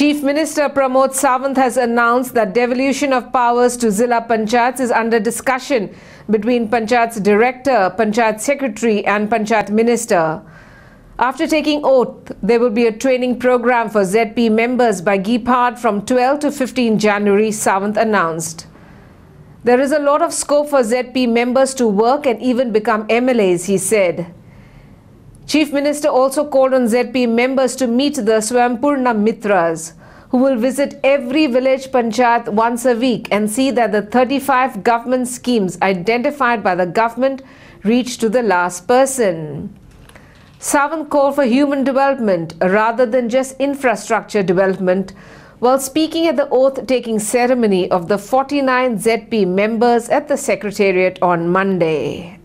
Chief Minister Pramod Sawant has announced that devolution of powers to Zilla Panchayats is under discussion between Panchayats Director, Panchayat Secretary and Panchayat Minister. After taking oath, there will be a training program for ZP members by Gipad from 12 to 15 January, Sawant announced. There is a lot of scope for ZP members to work and even become MLAs, he said. Chief Minister also called on ZP members to meet the Swampurna Mitras, who will visit every village panchayat once a week and see that the 35 government schemes identified by the government reach to the last person. Sawant called for human development rather than just infrastructure development while speaking at the oath-taking ceremony of the 49 ZP members at the Secretariat on Monday.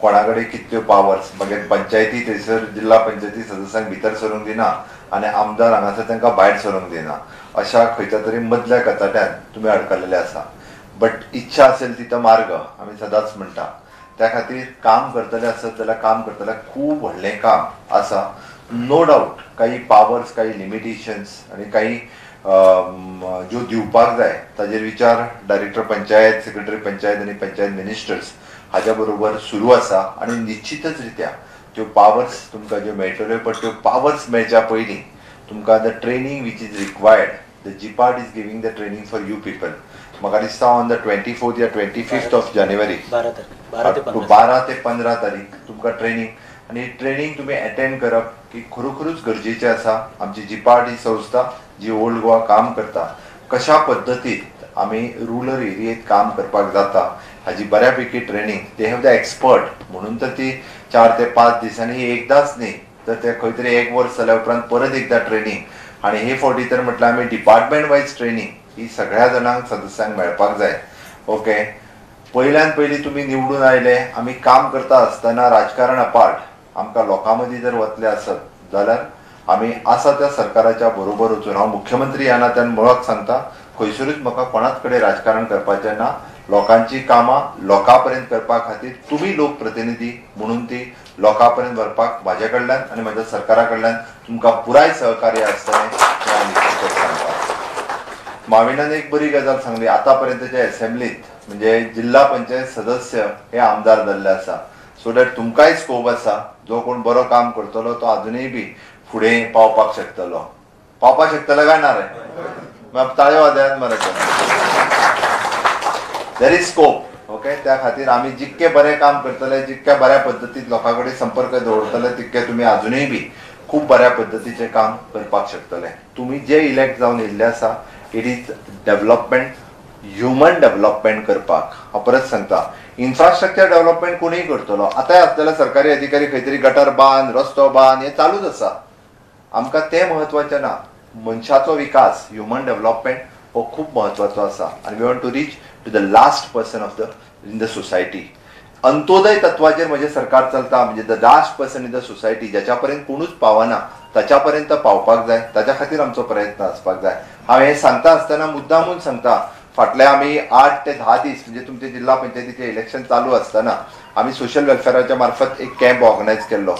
कोणाकडे कितल्यो powers म्हणजे पंचायती थंयसर जिल्हा पंचायती सदस्यांक भितर सरूंक दिना आणि आमदार हांगासर तांकां भायर सरूंक दिना अशा खंयच्या तरी मदल्या कचाट्यान तुम्ही अडकलेले आसा बट इच्छा असेल तिथं मार्ग आम्ही सदांच म्हणता त्या खातीर काम करतले आसत जाल्यार काम करतले खूब व्हडलें काम आसा नो डाऊट काही पावर्स काही लिमिटेशन्स आणि काही जो दिवपाक जाय ताजेर विचार डायरेक्टर पंचायत सेक्रेटरी पंचायत आणि पंचायत मिनिस्टर्स हाजा बरोबर सुरू आसा आणि निश्चितच रित्या जो पावर्स तुमका जे मेळटले पण त्यो पावर्स मेळच्या पयली तुमका the training which is required the GIPARD is giving the training for you people म्हाका दिसता ऑन द 24th या 25th ऑफ जानेवारी 12 ते 15 तारीख तुमका ट्रेनिंग आणि ट्रेनिंग तुम्ही अटेंड करप की खरोखरच गरजेचे आसा आमची जिपार्ट ही संस्था जी ओल्ड गोवा काम करता कशा पद्धतीत आम्ही रूरल एरियेत काम करपाक जाता हाजी बऱ्यापैकी ट्रेनिंग ते हॅव द एक्सपर्ट म्हणून तर ती 4 ते 5 दिवसांनी एकदाच नाही तर ते खंयतरी एक वर्ष झाल्या उपरांत परत एकदा ट्रेनिंग आणि हे फावटी तर म्हटलं आम्ही डिपार्टमेंट वाईज ट्रेनिंग ही सगळ्या जणांक सदस्यांक मेळपाक जाय ओके पहिल्यान पहिली तुम्ही निवडून आयले आम्ही काम करता असताना राजकारण अपार्ट आमका लोकांमध्ये जर वतले असत जाल्यार आम्ही असा त्या सरकारच्या बरोबर वचून हांव मुख्यमंत्री यांना त्यान मुळाक सांगता खंयसरूच म्हाका कोणाच कडेन राजकारण करपाचे ना लोकांची कामां लोकांपर्यंत करपा खातीर तुम्ही लोकप्रतिनिधी म्हणून ती लोकांपर्यंत व्हरपाक माझ्या कडल्यान आणि माझ्या सरकारा कडल्यान तुमकां पुराय सहकार्य आसतलें माविनान एक बरी गजाल सांगली आतापर्यंतच्या असेंब्लीत म्हणजे जिल्हा पंचायत सदस्य हे आमदार जाल्ले आसा सो दॅट तुमकांय स्कोप आसा जो कोण बरो काम करतलो तो अजूनय बी पुढे पावपाक शकतलो पावपाक शकतलो काय ना रे There is scope, okay? त्या खातीर आम्ही जितके बरे काम करतले जितके बऱ्या पद्धतीत लोकांकडे संपर्क दवरतले तितके तुम्ही अजूनही बी खूप बऱ्या पद्धतीचे काम करपाक शकतले तुम्ही जे इलेक्ट जाऊन येल्ले आसा it is development human development करपाक हांव परत सांगता इन्फ्रास्ट्रक्चर डेव्हलपमेंट कोणीय करतलो आतां आपल्याला सरकारी अधिकारी खंयतरी गटर बांध रस्तो बांध हे चालूच आसा आमकां ते महत्वाचे ना मनशाचो विकास ह्युमन डेव्हलपमेंट हो खूप महत्त्वाचा असा आणि we want to reach to the last person of the in the society Antyodaya तत्वाजेर म्हणजे सरकार चलता म्हणजे the last person in the society ज्याच्यापर्यंत कोणूच पावना त्याच्यापर्यंत पावपाक जाय त्याच्या खातीर आमचो प्रयत्न आसपाक जाय हांव हे सांगता आसतना मुद्दामून सांगता फाटले आम्ही 8 ते 10 दिस म्हणजे तुमचे जिल्हा पंचायतीचे इलेक्शन चालू असताना आम्ही सोशल वेलफेअरच्या मार्फत एक कॅम्प ऑर्गनायज केल्लो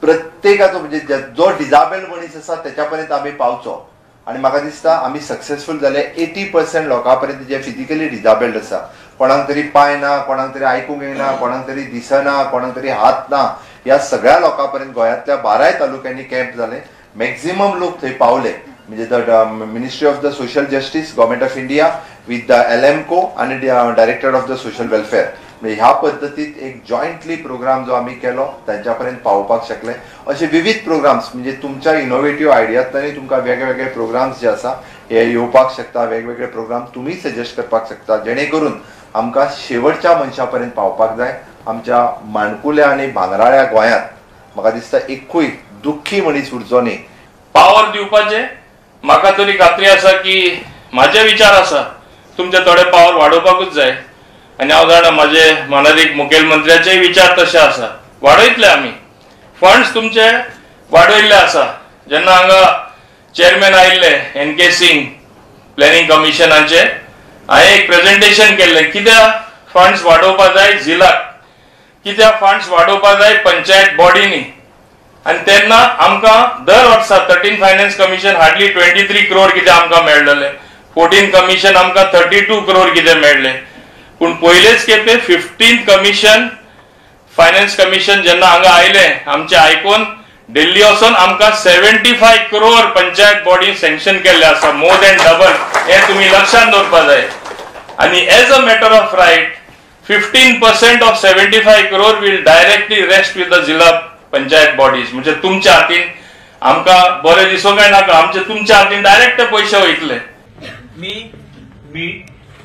प्रत्येकाचो म्हणजे जो डिझेबल्ड मनीस आसा त्याच्यापर्यंत आम्ही पावचो आणि मला दिसता आम्ही सक्सेसफुल झाले 80% लोकांपर्यंत जे फिजिकली डिझेबल्ड आसा कोणाक तरी पाय ना कोणाक तरी आयकूंक येना कोणाक तरी दिसना कोणाक तरी हात ना ह्या सगळ्या लोकांपर्यंत गोंयांतल्या 12 तालुक्यांनी कॅम्प झाले मॅक्झिमम लोक थंय पावले म्हणजे the ministry of the social justice government of India with the LMCO आणि directorate of the social welfare ह्या पद्धतीत एक जॉईंटली प्रोग्राम जो आम्ही केलो त्यांच्यापर्यंत पावपाक शकले असे विविध प्रोग्राम्स म्हणजे तुमच्या इनोव्हेटिव्ह आयडियांतनी तुमका वेगवेगळे प्रोग्राम्स जे आसा हे येवपाक शकता वेगवेगळे प्रोग्राम तुम्ही सजेस्ट करपाक शकता जेणे करून आमकां शेवटच्या मनशापर्यंत पावपाक जाय आमच्या माणकुल्या आणि भांगराळ्या गोंयांत म्हाका दिसता एकूय दुःखी मनीस उरचो न्ही पावर दिवपाचे म्हाका तरी खात्री आसा की माझे विचार आसा तुमचे थोडे पावर वाडोवपाकूच जाय आणि आवडणा माझे माननीय मुख्यमंत्र्यांचे विचार तसे आसा वाडयतले आम्ही फंड्स तुमचे वाडयल्ले आसा जेन्ना हांगा चेअरमॅन आयिल्ले NK सिंग प्लॅनिंग कमिशनाचे हांवें एक प्रेजेंटेशन केल्ले कित्या फंड्स वाडोवपाक जाय जिल्ल्याक कित्या फंड्स वाडोवपाक जाय पंचायत बॉडीनी आणि तेन्ना आमकां दर वर्सा 13 फायनान्स कमिशन हार्डली 23 करोड कितें आमकां मेळलेले, 14 कमिशन आमकां 32 करोड कितें मेळले, पण पहिलेच केपे 15 कमिशन फायनान्स कमिशन जेन्ना हांगा आयले आमचे आयकून दिल्ली वचून आमकां 75 करोड पंचायत बॉडी सँक्शन केल्ले आसा, मोर दॅन डबल, हे तुम्ही लक्षात दवरपाक जाय। आणि as a matter of right 15% of 75 crore will directly rest with the zilla panchayat bodies, म्हणजे तुमच्या हातीन आमकां बरें दिसो काय नाका, आमचे तुमच्या हातीन डायरेक्ट पैसे वयतले। मी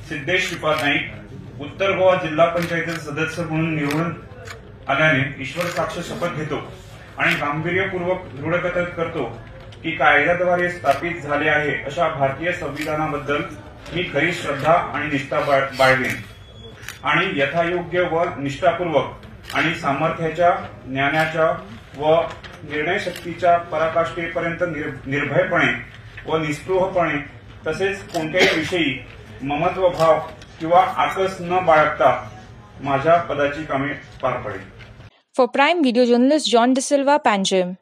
सिद्धेश गिपाद नाईक उत्तर गोवा जिल्हा पंचायतीचे सदस्य म्हणून निवडून आल्याने ईश्वर साक्ष शपथ घेतो आणि गांभीर्यपूर्वक दृढकथन करतो की कायद्याद्वारे स्थापित झाले आहे अशा भारतीय संविधानाबद्दल मी खरी श्रद्धा आणि निष्ठा बाळगेन आणि यथायोग्य व निष्ठापूर्वक आणि सामर्थ्याच्या ज्ञानाच्या व निर्णय शक्तीच्या पराकाष्ठेपर्यंत निर्भयपणे व निस्पृहपणे तसेच कोणत्याही विषयी ममत्व भाव किंवा आकस न बाळगता माझ्या पदाची कामे पार पडेल। For Prime Video journalist John D'Silva, Panjim.